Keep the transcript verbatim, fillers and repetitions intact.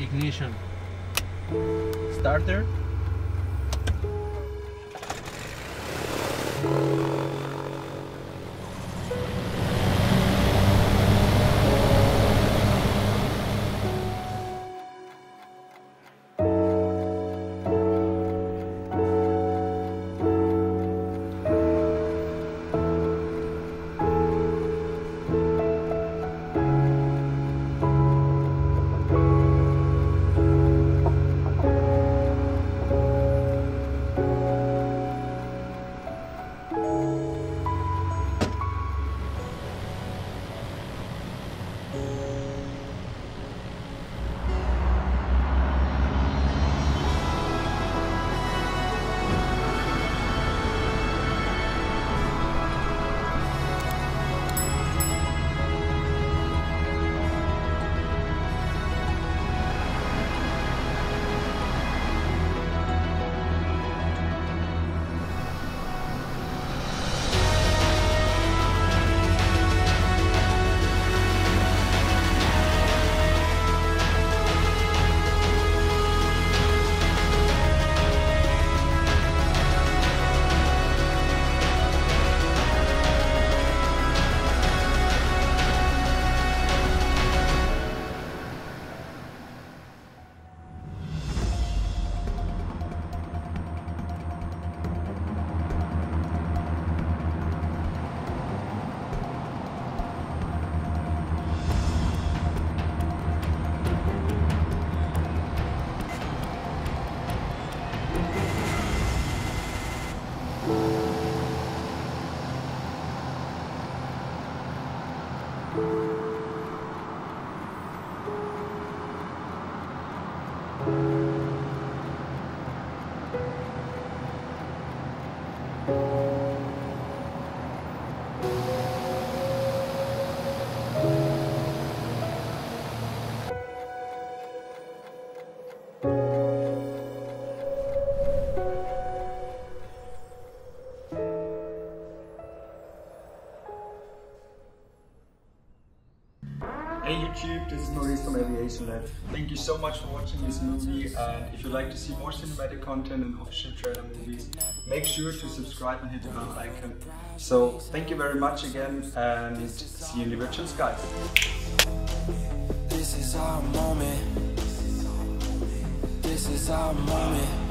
Ignition, starter, Hey YouTube, this is Maurice from Aviation Lab. Thank you so much for watching this movie, and if you'd like to see more cinematic content and official trailer movies, make sure to subscribe and hit the bell icon. So thank you very much again, and see you in the virtual skies. This is our moment. This is our moment.